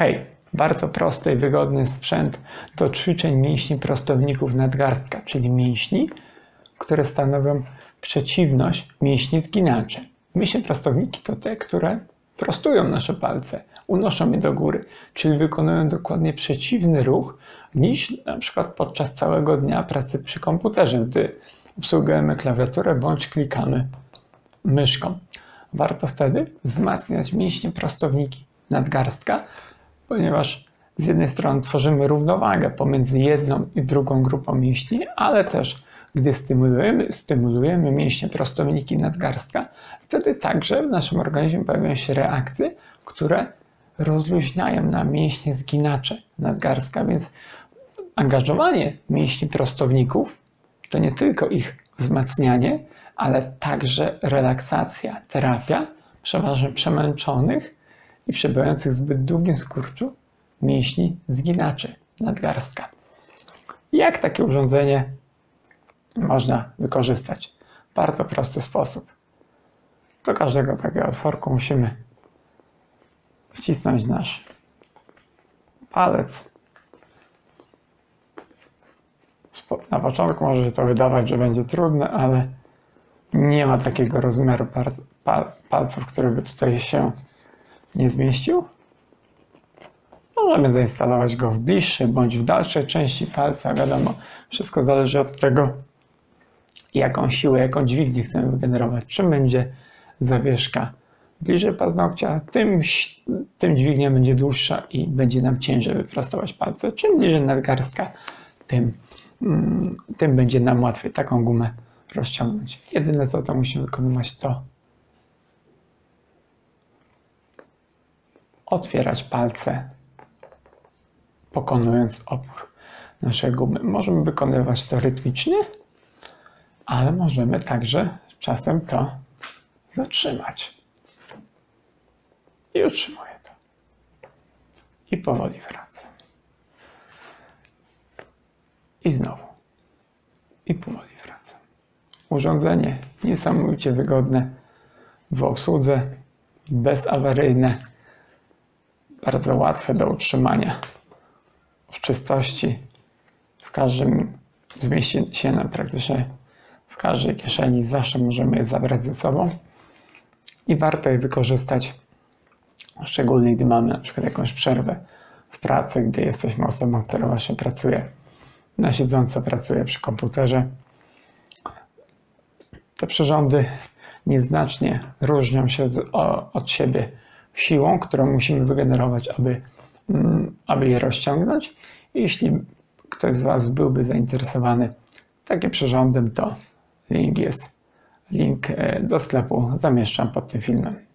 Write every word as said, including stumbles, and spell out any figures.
Hej, bardzo prosty i wygodny sprzęt do ćwiczeń mięśni prostowników nadgarstka, czyli mięśni, które stanowią przeciwność mięśni zginaczy. Mięśnie prostowniki to te, które prostują nasze palce, unoszą je do góry, czyli wykonują dokładnie przeciwny ruch niż na przykład podczas całego dnia pracy przy komputerze, gdy obsługujemy klawiaturę bądź klikamy myszką. Warto wtedy wzmacniać mięśnie prostowniki nadgarstka, ponieważ z jednej strony tworzymy równowagę pomiędzy jedną i drugą grupą mięśni, ale też gdy stymulujemy, stymulujemy mięśnie prostowniki nadgarstka, wtedy także w naszym organizmie pojawiają się reakcje, które rozluźniają nam mięśnie zginacze nadgarstka, więc angażowanie mięśni prostowników to nie tylko ich wzmacnianie, ale także relaksacja, terapia przeważnie przemęczonych i przebywających w zbyt długim skurczu mięśni zginaczy nadgarstka. Jak takie urządzenie można wykorzystać? W bardzo prosty sposób. Do każdego takiego otworku musimy wcisnąć nasz palec. Na początku może się to wydawać, że będzie trudne, ale nie ma takiego rozmiaru palców, który by tutaj się nie zmieścił. Możemy zainstalować go w bliższej bądź w dalszej części palca. Wiadomo, wszystko zależy od tego, jaką siłę, jaką dźwignię chcemy wygenerować. Czym będzie zawieszka bliżej paznokcia, tym, tym dźwignia będzie dłuższa i będzie nam ciężej wyprostować palce. Czym bliżej nadgarstka, tym, tym będzie nam łatwiej taką gumę rozciągnąć. Jedyne co to musimy wykonywać, to otwierać palce, pokonując opór naszej gumy. Możemy wykonywać to rytmicznie, ale możemy także czasem to zatrzymać. I utrzymuję to. I powoli wracam. I znowu. I powoli wracam. Urządzenie niesamowicie wygodne w obsłudze, bezawaryjne, bardzo łatwe do utrzymania w czystości. W każdym zmieści się nam praktycznie w każdej kieszeni. Zawsze możemy je zabrać ze sobą i warto je wykorzystać, szczególnie gdy mamy na przykład jakąś przerwę w pracy, gdy jesteśmy osobą, która właśnie pracuje na siedząco, pracuje przy komputerze. Te przyrządy nieznacznie różnią się z, o, od siebie siłą, którą musimy wygenerować, aby, mm, aby je rozciągnąć. Jeśli ktoś z Was byłby zainteresowany takim przyrządem, to link jest, link do sklepu zamieszczam pod tym filmem.